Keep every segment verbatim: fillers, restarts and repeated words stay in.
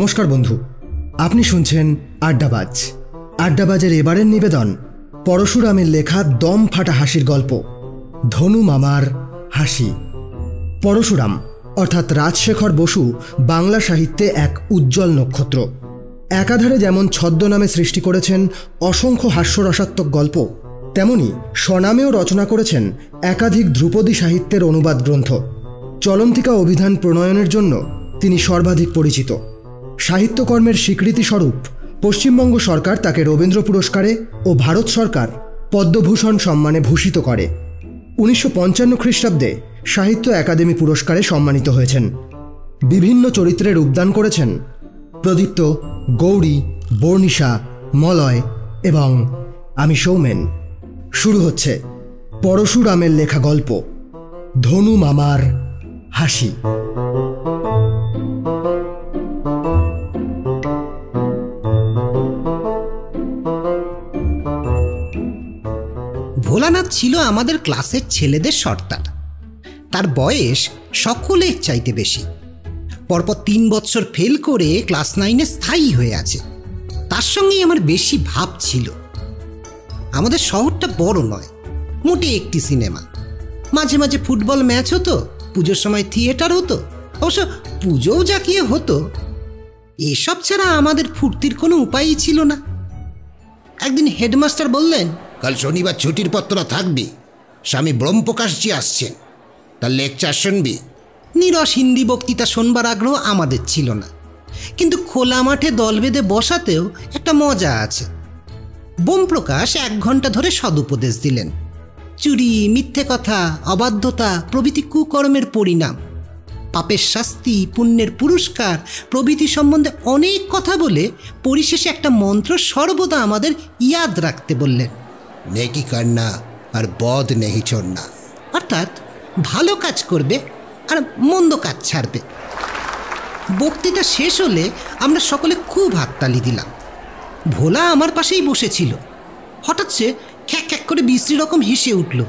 नमस्कार बंधु, आपनी सुनछेन आड्डाबाज। आड्डाबाजेर एबारेर निवेदन परशुरामेर लेखा दम फाटा हासिर गल्प धनु मामार हासि। परशुराम अर्थात राजशेखर बसु बांगला साहित्ये एक उज्ज्वल नक्षत्र। एकाधारे जेमन छद्मनामे सृष्टि करेछेन असंख्य हास्यरसात्मक गल्प, तेमनी स्वनामेও रचना करेছেন एकाधिक ध्रुपदी साहित्यের अनुवाद ग्रंथ। चलंतिका अभिधान प्रणयনের জন্য তিনি সর্বাধিক পরিচিত। সাহিত্যকর্মের স্বীকৃতি স্বরূপ পশ্চিমবঙ্গ সরকার তাকে রবীন্দ্র পুরস্কারে ও ভারত সরকার পদ্মভূষণ সম্মানে ভূষিত করে। উনিশশো পঞ্চান্ন খ্রিস্টাব্দে সাহিত্য একাডেমি পুরস্কারে সম্মানিত হয়েছেন। বিভিন্ন চরিত্রে রূপদান করেছেন প্রদীপ্ত, গৌরী, বর্ণিশা, মলয় এবং আমি সৌমেন। শুরু হচ্ছে পরশুরামের লেখা গল্প ধনু মামার হাসি। ভোলানাথ ছিল আমাদের ক্লাসের ছেলেদের সর্দার। তার বয়স সকলের চাইতে বেশি। পরপর তিন বছর ফেল করে ক্লাস নাইনে স্থায়ী হয়ে আছে। তার সঙ্গেই আমার বেশি ভাব ছিল। আমাদের শহরটা বড় নয়, মোটে একটি সিনেমা, মাঝে মাঝে ফুটবল ম্যাচ হতো, পুজোর সময় থিয়েটার হতো, অবশ্য পুজোও জাকিয়ে হতো। এসব ছাড়া আমাদের ফুর্তির কোনো উপায়ই ছিল না। একদিন হেডমাস্টার বললেন, কাল শনিবার ছুটির পত্রা থাকবি, স্বামী ব্রহ্মপ্রকাশজি আসছেন, তার লেকচার শুনবি। নিরস হিন্দি বক্তৃতা শোনবার আগ্রহ আমাদের ছিল না, কিন্তু খোলা মাঠে দল বেঁধে বসাতেও একটা মজা আছে। ব্রহ্মপ্রকাশ এক ঘন্টা ধরে সদুপদেশ দিলেন। চুরি, মিথ্যে কথা, অবাধ্যতা প্রভৃতি কুকর্মের পরিণাম, পাপের শাস্তি, পুণ্যের পুরস্কার প্রভৃতি সম্বন্ধে অনেক কথা বলে পরিশেষে একটা মন্ত্র সর্বদা আমাদের ইয়াদ রাখতে বললেন, নেকি করনা আর বদ নেহি ছোড়না, অর্থাৎ ভালো কাজ করবে আর মন্দ কাজ ছাড়বে। বক্তৃতা শেষ হলে আমরা সকলে খুব হাততালি দিলাম। ভোলা আমার পাশেই বসেছিল। হঠাৎ সে খ্যাক খ্যাক করে বিশ্রী রকম হেসে উঠল।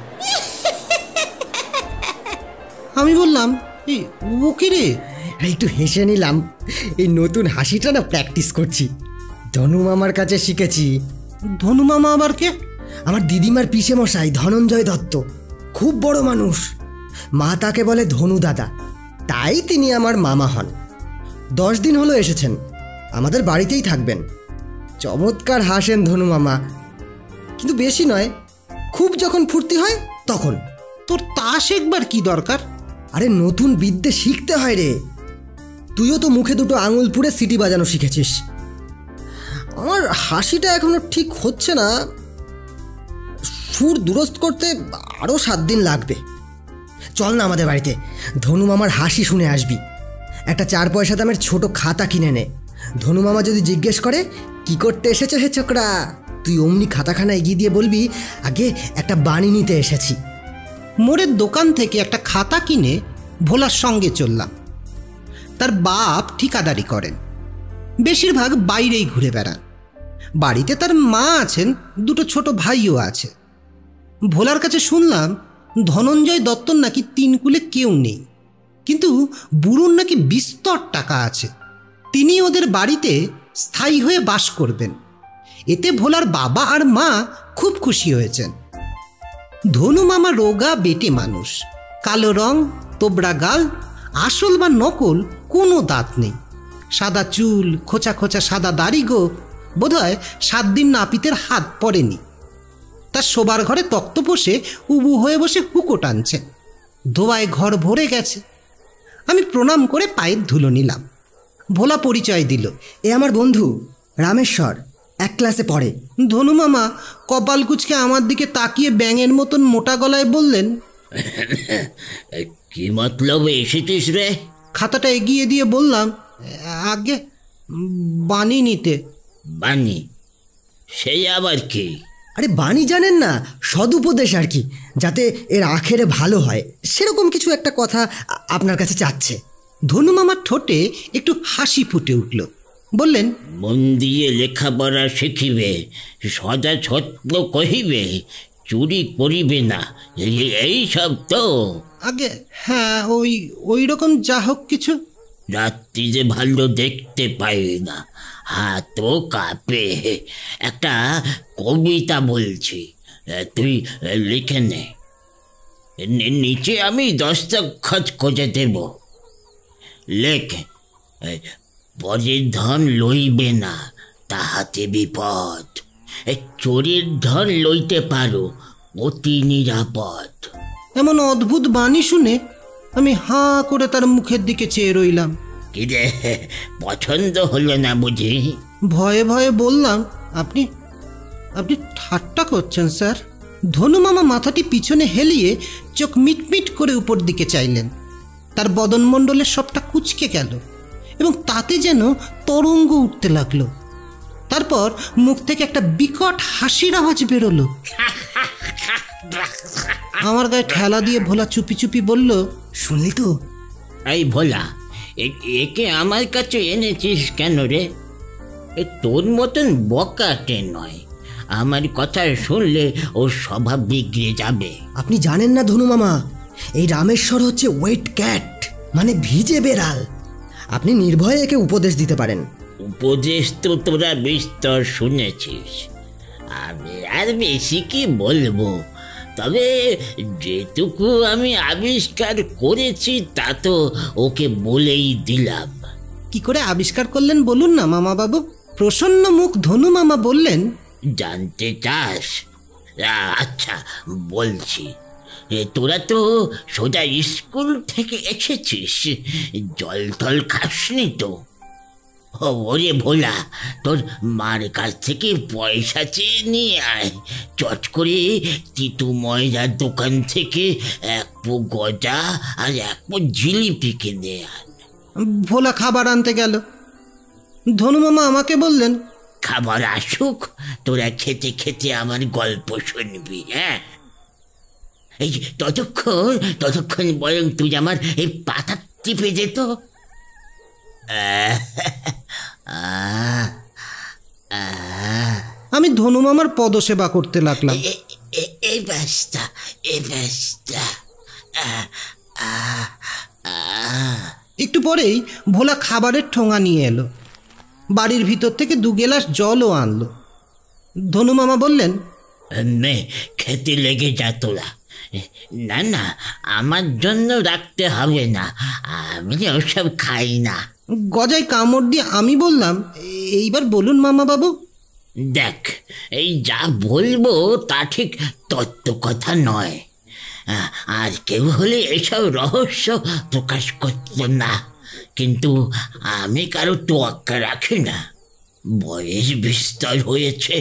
আমি বললাম, ও কি রে? একটু হেসে নিলাম, এই নতুন হাসিটা না প্র্যাকটিস করছি, ধনু মামার কাছে শিখেছি। ধনু মামা আবার কে? আমার দিদিমার পিসে মশাই ধনঞ্জয় দত্ত, খুব বড় মানুষ। মা তাকে বলে ধনু দাদা, তাই তিনি আমার মামা হন। দশ দিন হলো এসেছেন, আমাদের বাড়িতেই থাকবেন। চমৎকার হাসেন ধনু মামা, কিন্তু বেশি নয়, খুব যখন ফুর্তি হয় তখন। তোর তা শেখবার কি দরকার? আরে নতুন বিদ্যে শিখতে হয় রে, তুইও তো মুখে দুটো আঙুল পুড়ে সিটি বাজানো শিখেছিস। আমার হাসিটা এখনো ঠিক হচ্ছে না, সুর দুরস্ত করতে আরও সাত দিন লাগবে। চল না আমাদের বাড়িতে, ধনু মামার হাসি শুনে আসবি। একটা চার পয়সা দামের ছোট খাতা কিনে নে, ধনু মামা যদি জিজ্ঞেস করে কি করতে এসেছো হে ছোকরা, তুই অমনি খাতাখানা এগিয়ে দিয়ে বলবি, আগে একটা বাণী নিতে এসেছি। মোড়ের দোকান থেকে একটা খাতা কিনে ভোলার সঙ্গে চললাম। তার বাপ ঠিকাদারি করেন, বেশিরভাগ বাইরেই ঘুরে বেড়ান। বাড়িতে তার মা আছেন, দুটো ছোট ভাইও আছে। ভোলার কাছে শুনলাম ধনঞ্জয় দত্তর নাকি তিন কুলে কেউ নেই, কিন্তু বুড়ুর নাকি বিস্তর টাকা আছে, তিনি ওদের বাড়িতে স্থায়ী হয়ে বাস করবেন। এতে ভোলার বাবা আর মা খুব খুশি হয়েছেন। ধনু মামা রোগা বেটে মানুষ, কালো রং, তোবড়া গাল, আসল বা নকল কোনো দাঁত নেই, সাদা চুল, খোঁচা খোঁচা সাদা দাড়ি, গো বোধহয় সাত দিন নাপিতের হাত পড়েনি। তার শোবার ঘরে তক্তপোষে উবু হয়ে বসে হুকো টানছেন, ধোয়ায় ঘর ভরে গেছে। আমি প্রণাম করে পায়ের ধুলো নিলাম। ভোলা পরিচয় দিল, এ আমার বন্ধু রামেশ্বর, এক ক্লাসে পড়ে। ধনু মামা কপাল কুঁচকে আমার দিকে তাকিয়ে ব্যাঙের মতন মোটা গলায় বললেন, কি মতলব এসেছিস রে? খাতাটা এগিয়ে দিয়ে বললাম, আগে বাণী নিতে। বাণী? সেই আবার কি? আরে বাণী জানেন না, সদুপদেশ আর কি, যাতে এর আখেরে ভালো হয়, সেরকম কিছু একটা কথা আপনার কাছে চাচ্ছে। ধনু মামার ঠোঁটে একটু হাসি ফুটে উঠল, বললেন, মন দিয়ে লেখাপড়া শিখিবে, সদা সত্য কহিবে, চুরি করিবে না, এই সব তো? আগে হ্যাঁ, ওই ওই রকম যা হোক কিছু। রাত্রিতে ভালো দেখতে পাই না, হাতও কাঁপে। একটা কবিতা বলছি, তুই লিখে নে। নিচে আমি দস্তখত করে দেব। লেখ, পরের ধন লইবে না, তাহাতে বিপদ। চোরের ধন লইতে পারো, অতি নিরাপদ। এমন অদ্ভুত বাণী শুনে আমি হা করে তার মুখের দিকে চেয়ে রইলাম। কি রে, পছন্দ হলো না বুঝি? ভয়ে ভয়ে বললাম, আপনি আপনি ঠাট্টা করছেন স্যার। ধনুমামা মাথাটি পিছনে হেলিয়ে চোখ মিটমিট করে উপর দিকে চাইলেন। তার বদনমণ্ডলের সবটা কুচকে গেল এবং তাতে যেন তরঙ্গ উঠতে লাগলো। তারপর মুখ থেকে একটা বিকট হাসির আওয়াজ বেরোলো। আমার গায়ে ঠেলা দিয়ে ভোলা চুপি চুপি বলল, শুনলি তো? এই ভোলা, একে আমার কাছে এনেছিস কেন রে? এ তোর মতন বকাটে নয়, আমার কথা শুনলে ওর স্বভাব বিগড়ে যাবে। আপনি জানেন না ধনু মামা, এই রামেশ্বর হচ্ছে ওয়েট ক্যাট, মানে ভিজে বেড়াল। আপনি নির্ভয়ে একে উপদেশ দিতে পারেন। উপদেশ তো তোরা বিস্তর শুনেছিস, আমি আর বেশি কি বলবো। তবে যেটুকু আমি আবিষ্কার করেছি তা তো ওকে বলেই দিলাম। কি করে আবিষ্কার করলেন বলুন না মামা বাবু। প্রসন্ন মুখ ধনু মামা বললেন, জানতে চাস? আচ্ছা বলছি, তোরা তো সোজা স্কুল থেকে এসেছিস, জল টল খাসনি তো? ওরে ভোলা, তোর মার কাছ থেকে পয়সা চেয়ে নিয়ে আয়, চট করে তিতু ময়দার দোকান থেকে এক পো গজা আর এক পো জিলিপি কিনে আন। ভোলা খাবার আনতে গেল। ধনুমামা আমাকে বললেন, খাবার আসুক, তোরা খেতে খেতে আমার গল্প শুনবি। হ্যাঁ, এই ততক্ষণ ততক্ষণ বরং তুই আমার এই পাতা টিপে যেত। আমি ধনুমামার পদসেবা করতে লাগলাম। এই ব্যস্তা এই ব্যস্তা একটু পরেই ভোলা খাবারের ঠোঙা নিয়ে এলো। বাড়ির ভিতর থেকে দু গেলাস জলও আনলো। ধনুমামা বললেন, নে খেতে লেগে যা তোরা। না না, আমার জন্য রাখতে হবে না, আমি ওসব খাই না। গজায় কামড় দিয়ে আমি বললাম, এইবার বলুন মামা বাবু। দেখ, এই যা বলবো তা ঠিক তত্ত্ব কথা নয়, আর কেউ হলে এসব রহস্য প্রকাশ করত না, কিন্তু আমি কারো তোয়াক্কা রাখি না। বয়স বিস্তর হয়েছে,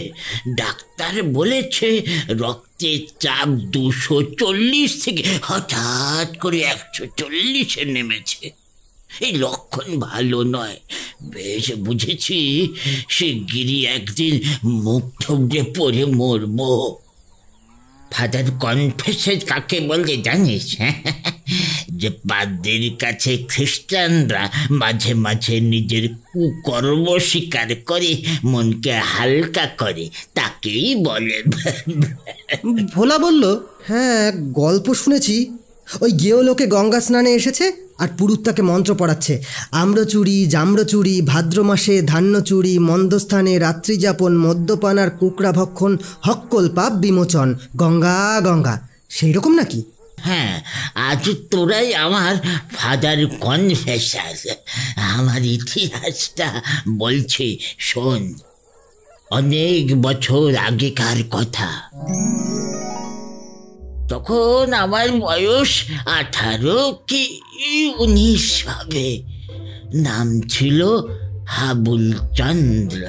ডাক্তার বলেছে রক্তের চাপ দুশো চল্লিশ থেকে হঠাৎ করে একশো চল্লিশে নেমেছে। এই লক্ষণ ভালো নয়। বেশ বুঝেছি, শিগগিরই একদিন মুখ থুবড়ে পড়ে মরব। ফাদার কনফেশন কাকে বলে জানিস? যে পাদ্রির কাছে খ্রিস্টানরা মাঝে মাঝে নিজের কুকর্ম স্বীকার করে মনকে হালকা করে, তাকেই বলে। ভোলা বলল, হ্যাঁ গল্প শুনেছি, ওই গেও লোকে গঙ্গা স্নানে এসেছে আর পুরুত তাকে মন্ত্র পড়াচ্ছে। আম্রচুরি, জাম্রচুরি, ভাদ্র মাসে ধান্যচুরি, মন্দস্থানে রাত্রিযাপন, মদ্যপান আর কুকড়া ভক্ষণ, হক্কল পাপ বিমোচন, গঙ্গা গঙ্গা, সেই রকম নাকি? হ্যাঁ, আজ তোরাই আমার ফাদার কনফেসার। আমার ইতিহাসটা বলছি শোন। অনেক বছর আগেকার কথা, তখন আমার বয়স আঠারো কি উনিশ হবে। নাম ছিল হাবুল চন্দ্র।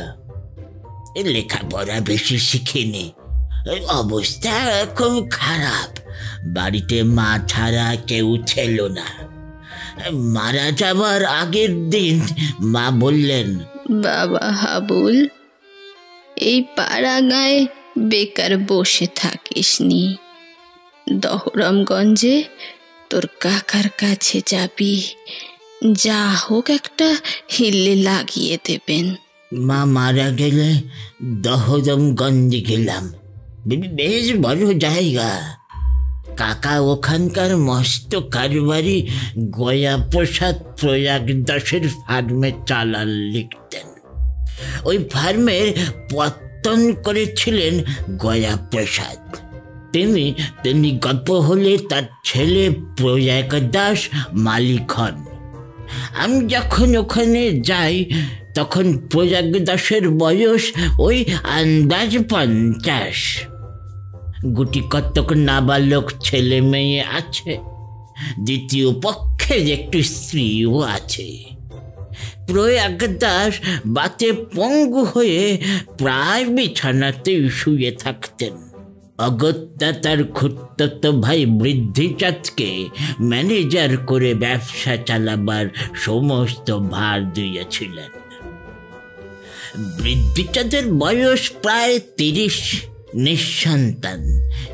লেখাপড়া বেশি শিখিনি, অবস্থা খুব খারাপ। বাড়িতে মা ছাড়া কেউ ছিল না। মারা যাবার আগের দিন মা বললেন, বাবা হাবুল, এই পাড়া গায়ে বেকার বসে থাকিস নি, দহরমগঞ্জে তোর কাকার কাছে যাবি, যা হোক একটা হিল্লে লাগিয়ে দেবেন। মা মারা গেলে দহরমগঞ্জে গেলাম। বেশ বড় জায়গা, কাকা ওখানকার মস্ত কারবারি গয়া প্রসাদ প্রয়াগদাসের ফার্মে চালান লিখতেন। ওই ফার্মের পত্তন করেছিলেন গয়া প্রসাদ। তিনি তিনি গল্প হলে তার ছেলে প্রয়াগদাস মালিক হন। আমি যখন ওখানে যাই তখন প্রয়াগদাসের বয়স ওই আন্দাজ পঞ্চাশ। গুটি কতক নাবালক ছেলে মেয়ে আছে, দ্বিতীয় পক্ষের একটি স্ত্রীও আছে। প্রয়াগদাস বাতে পঙ্গু হয়ে প্রায় বিছানাতেই শুয়ে থাকতেন। অগত্যা তার খুঁততো ভাই বৃদ্ধিচাঁদকে ম্যানেজার করে ব্যবসা চালাবার সমস্ত ভার দিয়েছিলেন। বৃদ্ধিচাঁদের বয়স প্রায় তিরিশ, নিঃসন্তান,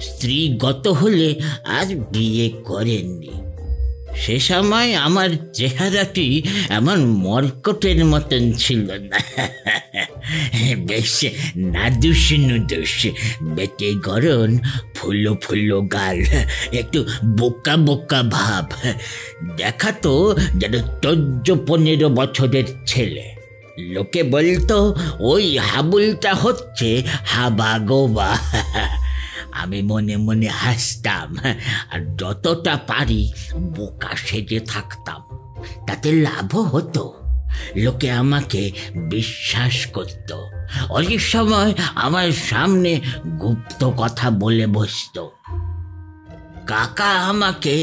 স্ত্রী গত হলে আর বিয়ে করেননি। সে সময় আমার চেহারাটি এমন মর্কটের মতন ছিল না, বেশ নাদুস নুদুস, বেটে গরণ, ফুলো ফুলো গাল, একটু বোকা বোকা ভাব, দেখাতো যেন চোদ্দ পনেরো বছরের ছেলে। লোকে বলতো ওই হাবুলটা হচ্ছে হাবা গোবা। আমি মনে মনে হাসতাম আর যতটা পারি বোকা সেজে থাকতাম। তাতে লাভও হতো, লোকে আমাকে বিশ্বাস করত। অনেক সময় আমার সামনে গুপ্ত কথা বলে বসত। কাকা আমাকে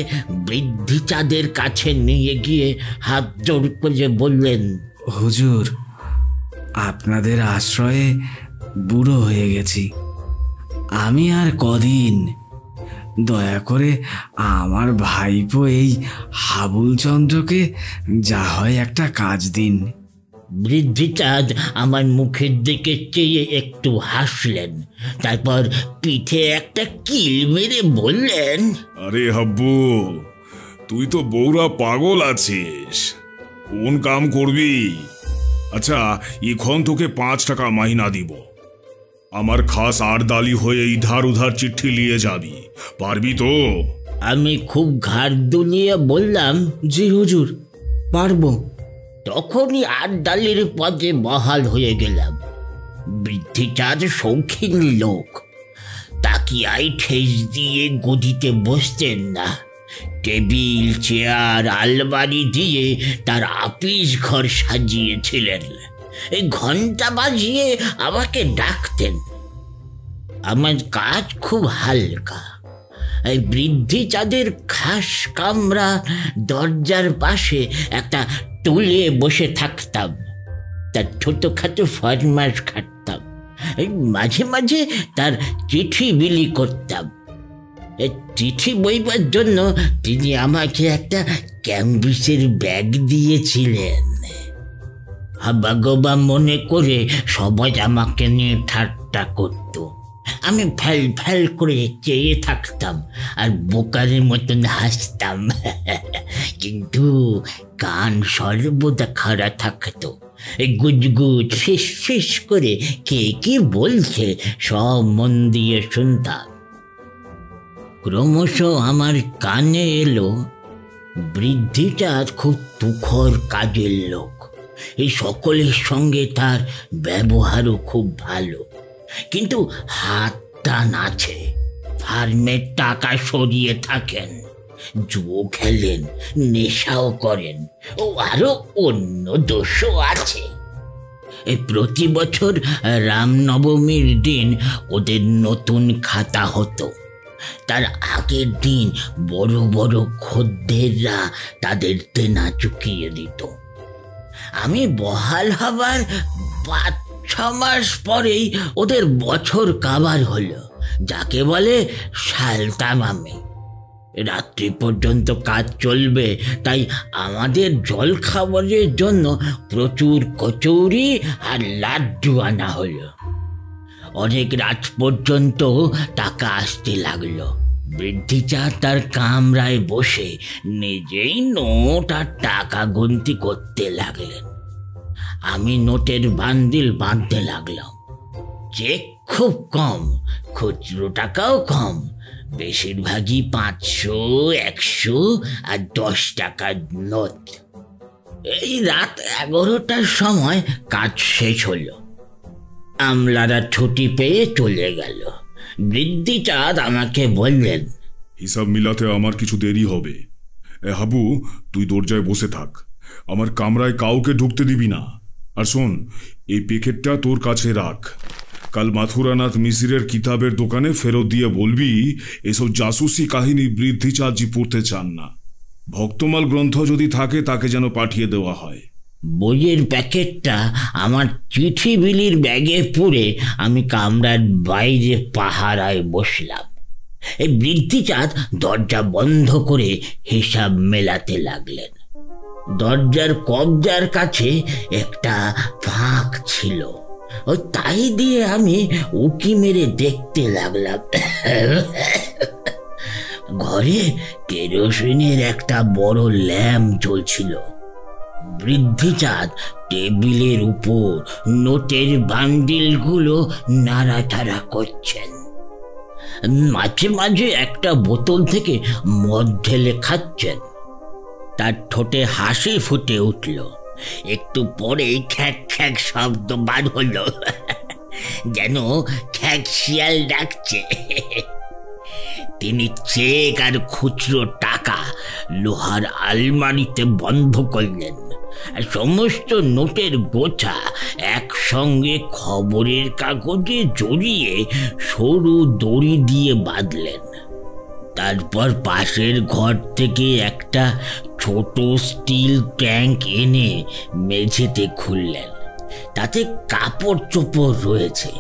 বৃদ্ধিচাঁদের কাছে নিয়ে গিয়ে হাত জোড় করে বললেন, হুজুর, আপনাদের আশ্রয়ে বুড়ো হয়ে গেছি আমি আর কদিন, দয়া করে আমার ভাইপো এই হাবুলচন্দ্রকে যা হয় একটা কাজ দিন। বৃদ্ধিচাঁদ আমার মুখের দিকে চেয়ে একটু হাসলেন, তারপর পিঠে একটা কিল মেরে বললেন, আরে হাব্বু, তুই তো বৌরা পাগল আছিস, কোন কাম করবি? আচ্ছা, এখন তোকে পাঁচ টাকা মাহিনা দিব, আমার খাস আর দালি হয়ে ইধার উধার চিঠি নিয়ে যাবি, পারবি তো? আমি খুব ঘাড় দুলিয়ে বললাম, জি হুজুর, পারবো। তখনই আর দালির পথে বহাল হয়ে গেলাম। বৃদ্ধিচাঁদ শৌখিন লোক, তাকিয়ায় ঠেস দিয়ে গদিতে বসতেন না। টেবিল, চেয়ার, আলমারি দিয়ে তার আপিস ঘর সাজিয়েছিলেন। এই ঘন্টা বাজিয়ে আমাকে ডাকতেন। আমার কাজ খুব হালকা। এই বৃদ্ধিচাঁদের খাস কামরা, দরজার পাশে একটা টুলে বসে থাকতাম, তার ছোটখাটো ফরমাশ খাটতাম, মাঝে মাঝে তার চিঠি বিলি করতাম। এই চিঠি বইবার জন্য তিনি আমাকে একটা ক্যাম্বিসের ব্যাগ দিয়েছিলেন। হাবা গোবা মনে করে সবাই আমাকে নিয়ে ঠাট্টা করত। আমি ফ্যাল ফ্যাল করে চেয়ে থাকতাম আর বোকার মতন হাসতাম, কিন্তু কান সর্বদা খাড়া থাকতো। এই গুজগুজ ফিস ফিস করে কে কি বলছে সব মন দিয়ে শুনতাম। ক্রমশ আমার কানে এলো, বৃদ্ধিটা খুব তুখর কাজের লোক, এই সকলের সঙ্গে তার ব্যবহারও খুব ভালো, কিন্তু হাত টান আছে, ফার্মের টাকা সরিয়ে থাকেন, জুয়ো খেলেন, নেশাও করেন, ও আরো অন্য দোষও আছে। এই প্রতি বছর রামনবমীর দিন ওদের নতুন খাতা হতো। তার আগের দিন বড় বড় খদ্দেররা তাদের দেনা চুকিয়ে দিত। আমি বহাল হবার পাঁচ ছ মাস পরেই ওদের বছর কাবার হলো, যাকে বলে সালতামামি। রাত্রি পর্যন্ত কাজ চলবে, তাই আমাদের জল খাবারের জন্য প্রচুর কচুরি আর লাড্ডু আনা হলো। অনেক রাত পর্যন্ত টাকা আসতে লাগলো। বৃদ্ধিচাঁদ তার কামরায় বসে নিজেই নোট আর টাকা গুনতি করতে লাগলেন। আমি নোটের বান্ডিল বাঁধতে লাগলাম। চেক খুব কম, খুচরো টাকাও কম, বেশিরভাগই পাঁচশো একশো আর দশ টাকার নোট। এই রাত এগারোটার সময় কাজ শেষ হল। আমলারা ছুটি পেয়ে চলে গেল। বৃদ্ধিচাঁদ আমাকে বললেন, হিসাব মিলাতে আমার কিছু দেরি হবে। হাবু, তুই দরজায় বসে থাক, আমার কামরায় কাউকে ঢুকতে দিবি না। আর শোন, এই প্যাকেটটা তোর কাছে রাখ, কাল মাথুরানাথ মিসিরের কিতাবের দোকানে ফেরত দিয়ে বলবি এসব জাসুসি কাহিনী বৃদ্ধিচাঁদজি পড়তে চান না। ভক্তমাল গ্রন্থ যদি থাকে তাকে যেন পাঠিয়ে দেওয়া হয়। বইয়ের প্যাকেটটা আমার চিঠি বিলির ব্যাগে পুরে আমি কামরার বাইরে পাহারায় বসলাম। এই বৃদ্ধিচাঁদ দরজা বন্ধ করে হিসাব মেলাতে লাগলেন। দরজার কবজার কাছে একটা ফাঁক ছিল, ও তাই দিয়ে আমি উঁকি মেরে দেখতে লাগলাম। ঘরে কেরোসিনের একটা বড় ল্যাম্প জ্বলছিল। বৃদ্ধিচাঁদ টেবিলের উপর নোটের বান্ডিলগুলো নাড়াচাড়া করছেন। মাঝে মাঝে একটা বোতল থেকে মদ ঢেলে খাচ্ছেন। তার ঠোঁটে হাসি ফুটে উঠল। একটু পরে খ্যাঁক খ্যাঁক শব্দ বার হল, যেন খ্যাঁক শিয়াল ডাকছে। তিনি চেক আর খুচরো টাকা লোহার আলমারিতে বন্ধ করলেন। সমস্ত নোটের গোছা একসঙ্গে খবরের কাগজে জড়িয়ে সরু দড়ি দিয়ে বাঁধলেন। তারপর পাশের ঘর থেকে একটা ছোট স্টিল ট্যাঙ্ক এনে মেঝেতে খুললেন। তাতে কাপড় চোপড় রয়েছে।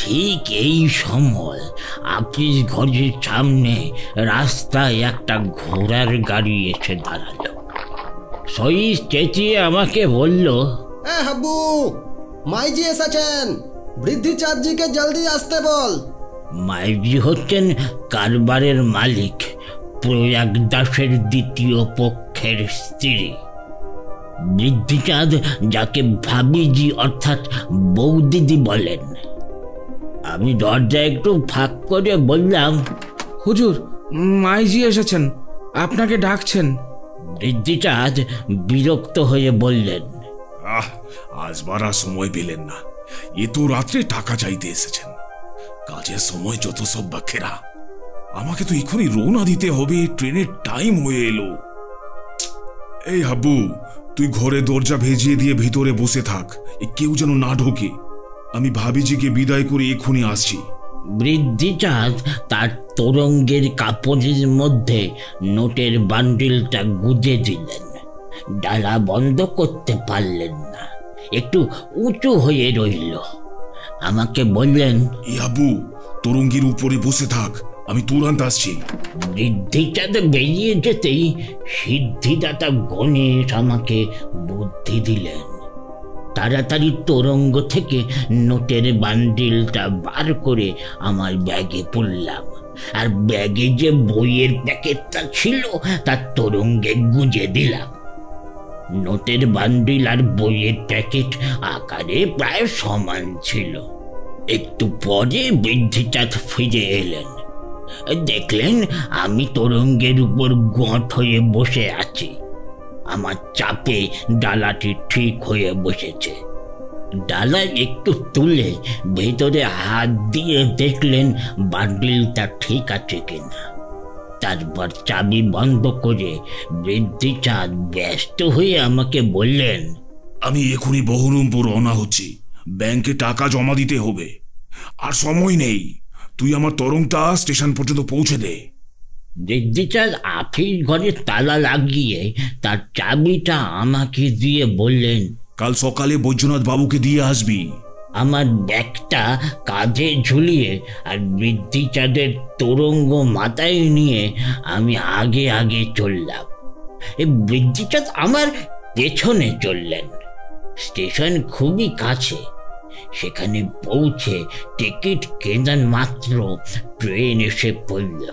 ঠিক এই সময় আপিস ঘরের সামনে রাস্তায় একটা ঘোড়ার গাড়ি এসে দাঁড়ালো। সইস চেঁচিয়ে আমাকে বলল, হ্যাঁ হাবু, মাইজি এসেছেন, বৃদ্ধিচাঁদজিকে জলদি আসতে বল। মাইজি হচ্ছেন কারবারের মালিক, প্রয়াগ দাসের দ্বিতীয় পক্ষের স্ত্রী। বৃদ্ধিচাঁদ যাকে ভাবিজি অর্থাৎ বৌদিদি বলেন। আমি দরজা একটু ফাঁক করে বললাম, হুজুর মাইজি এসেছেন, আপনাকে ডাকছেন। বৃদ্ধিচাঁদ বিরক্ত হয়ে বললেন, আহ, আজ বারা সময় পেলেন না, এ তো রাত্রে টাকা চাইতে এসেছেন। কাজের সময় যত সব বাক্ষেরা, আমাকে তো এখনই রওনা দিতে হবে, ট্রেনের টাইম হয়ে এলো। এই হাবু, তুই ঘরে দরজা ভেজিয়ে দিয়ে ভিতরে বসে থাক, কেউ যেন না ঢোকে। আমি ভাবিজিকে বিদায় করে এখনই আসছি। বৃদ্ধিচাঁদ তার তরঙ্গের কাপড়ের মধ্যে নোটের বান্ডিলটা গুঁজে দিলেন। ডালা বন্ধ করতে পারলেন না, একটু উঁচু হয়ে রইল। আমাকে বললেন, ইয়াবু, তরঙ্গের উপরে বসে থাক, আমি তুরান্ত আসছি। বৃদ্ধিচাঁদ বেরিয়ে যেতেই সিদ্ধিদাতা গণেশ আমাকে বুদ্ধি দিলেন। তাড়াতাড়ি তরঙ্গ থেকে নোটের বান্ডিলটা বার করে আমার ব্যাগে পড়লাম, আর ব্যাগে যে বইয়ের প্যাকেটটা ছিল তার তরঙ্গে গুঁজে দিলাম। নোটের বান্ডিল আর বইয়ের প্যাকেট আকারে প্রায় সমান ছিল। একটু পরে বৃদ্ধিচাঁদ ফিরে এলেন। দেখলেন আমি তরঙ্গের উপর গঁট হয়ে বসে আছি। আমার চাপে ডালাটি ঠিক হয়ে বসেছে। ডালা একটু তুলে ভেতরে হাত দিয়ে দেখলেন বান্ডিলটা ঠিক আছে কিনা। তারপর চাবি বন্ধ করে বৃদ্ধিচাঁদ ব্যস্ত হয়ে আমাকে বললেন, আমি এখনই বহরমপুর রওনা হচ্ছি, ব্যাংকে টাকা জমা দিতে হবে, আর সময় নেই। তুই আমার তরঙ্গটা স্টেশন পর্যন্ত পৌঁছে দে। বৃদ্ধিচাঁদ আফিস ঘরে তালা লাগিয়ে তার চাবিটা আমাকে দিয়ে বললেন, কাল সকালে বৈদ্যনাথ বাবুকে দিয়ে আসবি। আমার ব্যাগটা কাঁধে ঝুলিয়ে আর বৃদ্ধিচাঁদের তরঙ্গ মাথায় নিয়ে আমি আগে আগে চললাম। এই বৃদ্ধিচাঁদ আমার পেছনে চললেন। স্টেশন খুবই কাছে, সেখানে পৌঁছে টিকিট কেনার মাত্র ট্রেন এসে পড়ল।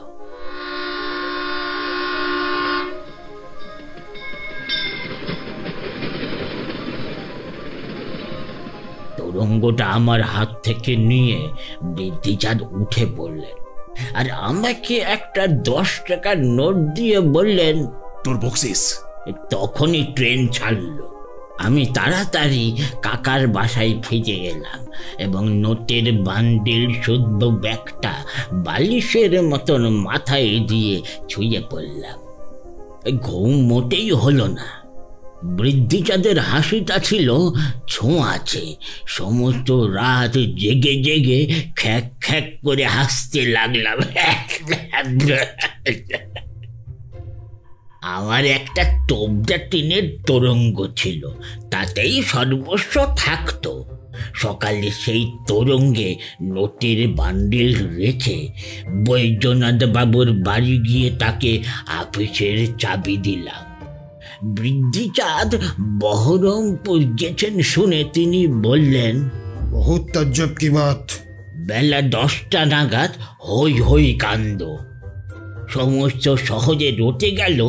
তরঙ্গটা আমার হাত থেকে নিয়ে বৃদ্ধিচাঁদ উঠে পড়লেন। और আমাকে একটা দশ টাকার নোট দিয়ে বললেন তোর বক্সিস। তখনই ট্রেন ছাড়লো। আমি তাড়াতাড়ি কাকার বাসায় ফিরে গেলাম এবং নোটের বান্ডিল শুদ্ধ ব্যাগটা বালিশের মতন মাথায় দিয়ে ছুঁয়ে পড়লাম। ঘুম মোটেই হলো না। বৃদ্ধিচাঁদের হাসিটা ছিল ছোঁয়াচে। সমস্ত রাত জেগে জেগে খ্যাক খ্যাক করে হাসতে লাগলাম। আমার একটা তোবজা টিনের তোরঙ্গ ছিল, তাতেই সর্বস্ব থাকতো। সকালে সেই তোরঙ্গে নোটের বান্ডিল রেখে বৈদ্যনাথবাবুর বাড়ি গিয়ে তাকে অফিসের চাবি দিলাম। বৃদ্ধিচাঁদ বহরমপুর গেছেন শুনে তিনি বললেন, বহুত তাজ্জব কি বাত। বেলা দশটা নাগাদ হই হই কান্দ। সমস্ত সহজে রটে গেল।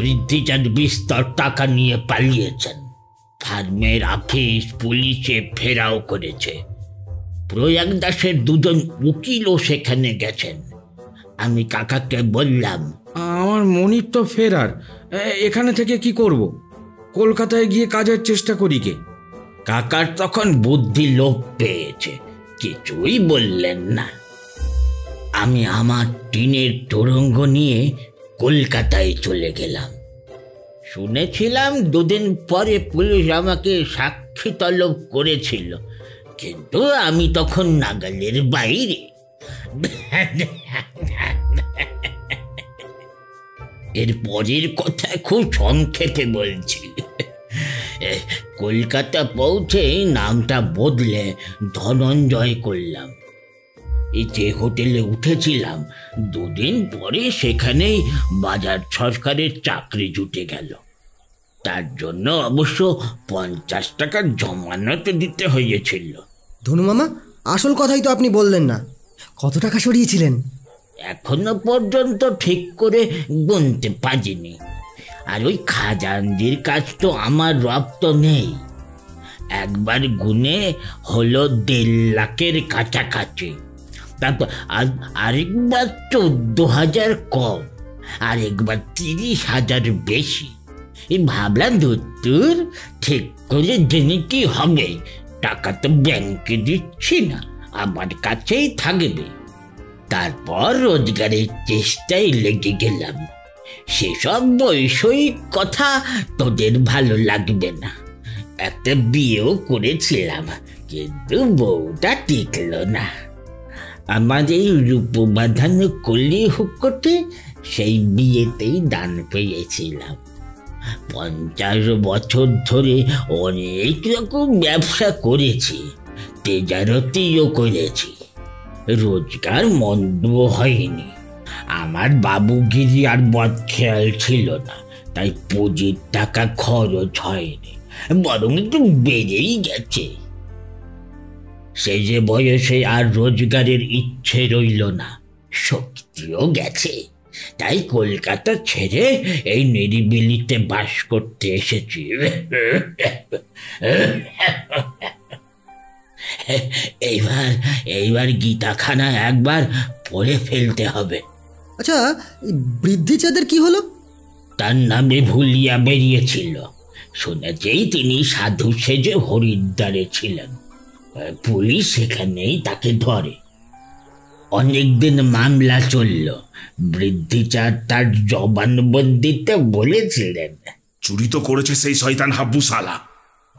বৃদ্ধিচাঁদ বিস্তর টাকা নিয়ে পালিয়েছেন। ফার্মের অফিস পুলিশে ফেরাও করেছে। প্রয়াগ দাসের দুজন উকিলও সেখানে গেছেন। আমি কাকাকে বললাম, আমার মনির তো ফেরার, এখানে থেকে কি করব? কলকাতায় গিয়ে কাজের চেষ্টা করি কে? কাকার তখন বুদ্ধি লোপ পেয়েছে, কিছুই বললেন না। আমি আমার টিনের তোরঙ্গ নিয়ে কলকাতায় চলে গেলাম। শুনেছিলাম দুদিন পরে পুলিশ আমাকে সাক্ষী তলব করেছিল, কিন্তু আমি তখন নাগালের বাইরে। এর পরের কথা খুব সংক্ষেপে বলছি। কলকাতা পৌঁছে নামটা বদলে ধনঞ্জয় করলাম। এই যে হোটেলে উঠেছিলাম দুদিন পরে সেখানেই বাজার সরকারের চাকরি জুটে গেল। তার জন্য অবশ্য পঞ্চাশ টাকার জমানত দিতে হয়েছিল। ধনু মামা, আসল কথাই তো আপনি বললেন না। কত টাকা সরিয়েছিলেন? এখনো পর্যন্ত ঠিক করে গুনতে পারিনি। আর ওই খাজানজির কাজ তো আমার রপ্ত নেই। একবার গুনে হলো দেড় লাখের কাছাকাছি, তারপর আরেকবার চোদ্দ হাজার কম, আরেকবার তিরিশ হাজার বেশি। এই ভাবলাম ধুর, ঠিক করে জেনে কি হবে, টাকা তো ব্যাংকে দিচ্ছি না, আমার কাছেই থাকবে। তারপর রোজগারের চেষ্টায় লেগে গেলাম। সেসব বৈষয়িক কথা তোদের ভালো লাগবে না। একটা বিয়েও করেছিলাম, কিন্তু বউটা টিকল না। আমার এই রূপবাধান কলি হুকটে সেই বিয়েতেই দান পেয়েছিলাম। পঞ্চাশ বছর ধরে অনেক রকম ব্যবসা করেছি, তেজারতিও করেছি, রোজগার মন্দ হয়নি। আমার বাবুগিরি আর বদ খেয়াল ছিল না, তাই পুঁজির টাকা খরচ হয়নি, বরং একটু বেড়েই গেছে। সেই যে বয়সে আর রোজগারের ইচ্ছে রইল না, শক্তিও গেছে, তাই কলকাতা ছেড়ে এই নিরিবিলিতে বাস করতে এসেছি। এইবার এইবার গীতাখানা একবার পড়ে ফেলতে হবে। আচ্ছা, বৃদ্ধিচাঁদের কি হলো? তার নামে ভুলিয়া বেরিয়েছিল। শুনেছেই তিনি সাধু সেজে হরিদ্বারে ছিলেন। পুলিশ সেখানেই তাকে ধরে। অনেকদিন মামলা চলল। বৃদ্ধিচাঁদ তার জবানবন্দিতে বলেছিলেন, চুরি তো করেছে সেই শয়তান হাব্বু শালা,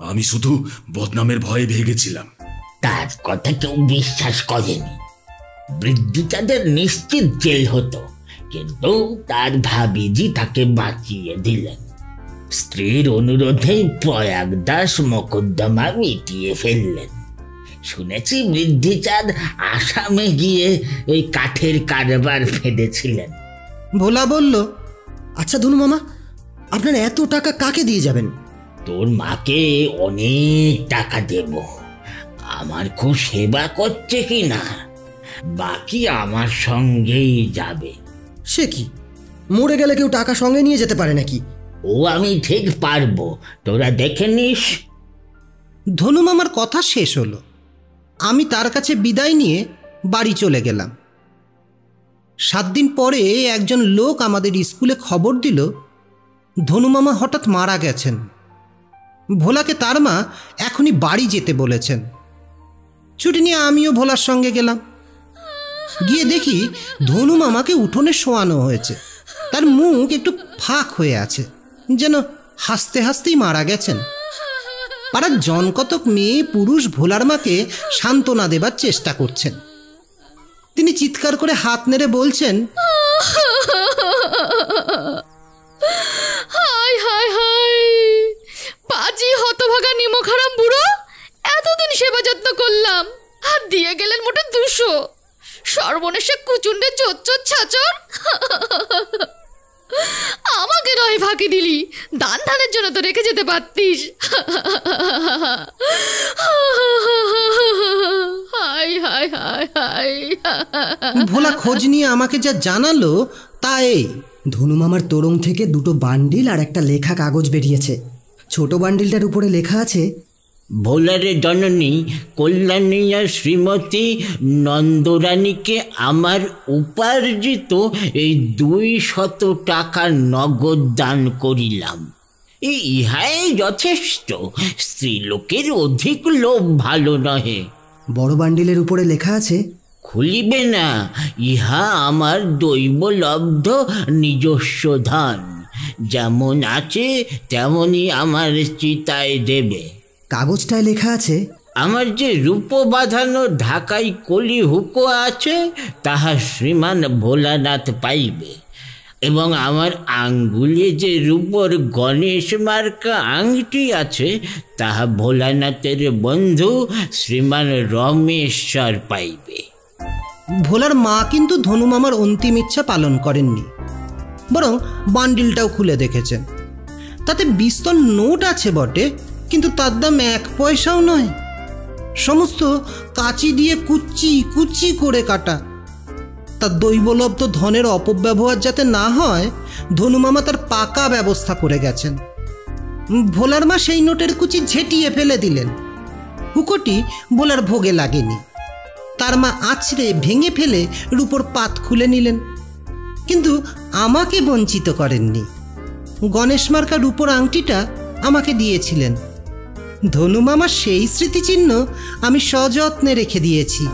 আমি শুধু বদনামের ভয়ে ভেগেছিলাম। তার কথা কেউ বিশ্বাস করেনি। বৃদ্ধিচাঁদের নিশ্চিত জেল হতো, কিন্তু তার ভাবিজি তাকে বাঁচিয়ে দিলেন। স্ত্রীর অনুরোধে প্রয়াগ দাস মকদ্দমা মিটিয়ে ফেললেন। শুনেছি বৃদ্ধিচাঁদ আসামে গিয়ে ওই কাঠের কারবার ফেঁদেছিলেন। ভোলা বলল, আচ্ছা ধনু মামা, আপনার এত টাকা কাকে দিয়ে যাবেন? তোর মাকে অনেক টাকা দেব। আমার খুব সেবা করছে কি না, বাকি আমার সঙ্গেই যাবে। সে কি, মরে গেলে কেউ টাকা সঙ্গে নিয়ে যেতে পারে নাকি? ও আমি ঠিক পারবো, তোরা দেখে নিস। ধনু মামার কথা শেষ হলো। আমি তার কাছে বিদায় নিয়ে বাড়ি চলে গেলাম। सात दिन परे एकजन लोक आमादेर स्कूले खबर दिल धनुमामा हठात् मारा गेछेन। भोलाके तार मा एखोनी बाड़ी जेते बोलेछेन। छुटी निये आमियो भोलार संगे गेलाम। गिये देखी धनुमामाके उठोने शोयानो होयेछे। तार मुख एकटु फाक होये आछे, जेनो हासते हासतेई मारा गेछेन। पाड़ार जन कतक मेये पुरुष भोलार माके सान्त्वना देवार चेष्टा करछेन। तिनि चित्कार करे हाथ नेड़े बोलछेन, हाय हाय हाय पाजी हतभागा निमखाराम बुड़ो एतदिन सेवा जत्न करलाम हाथ दिये गेलेन मोटे दुशो सर्वनेशे कुचुंडे चोच्चोर छाचर आमाके नय फाँकी दिली दान धानेर जोन्नो तो रेखे जेते पारतिस। हाय हाय हाय हाय भोला खोज निये आमाके जा जानालो ता एई धनुमामार तोरंग थेके दुटो बांडिल और एक लेखा कागज बेरियेछे। छोटो बांडिलटार उपरे लेखा आछे, भोलारे जननी कल्याणिया श्रीमती नंदरानी के आमार उपार्जित एई दुई शत टाका नगद दान करिलाम। इहाई यथेष्ट, स्त्रीलोकेर अधिक लोभ भालो नहे। बड़ बांडिलेर उपरे लेखा आछे, खुलिबे ना इहा आमार दैवलब्ध निजस्व धन, जेमन आछे तेमनि आमार चिताय देबे। कागजटाय लेखा आछे, आमार जे रूप बाधानो ढाकाई कलि हुको आछे ताहा श्रीमान भोलानाथ पाइबे एवं आमार आंगुले जे रूपोर गणेश मार्का आंगटी आछे ताहा भोलानाथेर बंधु श्रीमान रमेश सर पाइबे। भोलार मा किन्तु धनुमामार अंतिम इच्छा पालन करेननि, बरং बांडिलटाও खुले देखेছেন। তাতে বিস্তর নোট আছে বটে, কিন্তু তার দাম এক পয়সাও নয়। সমস্ত কাঁচি দিয়ে কুচি কুচি করে কাটা। তার দৈবলব্ধ ধনের অপব্যবহার যাতে না হয় ধনুমামা তার পাকা ব্যবস্থা করে গেছেন। ভোলার মা সেই নোটের কুচি ঝেটিয়ে ফেলে দিলেন। হুকোটি ভোলার ভোগে লাগেনি। तार मा आछड़े भेंगे फेले रूपोर पात खुले निलेन, किन्तु आमाके वंचित करेननि। गणेश मार्का रूपोर आंगटीटा आमाके दिएछिलेन। धनुमामा सेई स्मृतिचिह्न आमी सयत्ने रेखे दिएछि।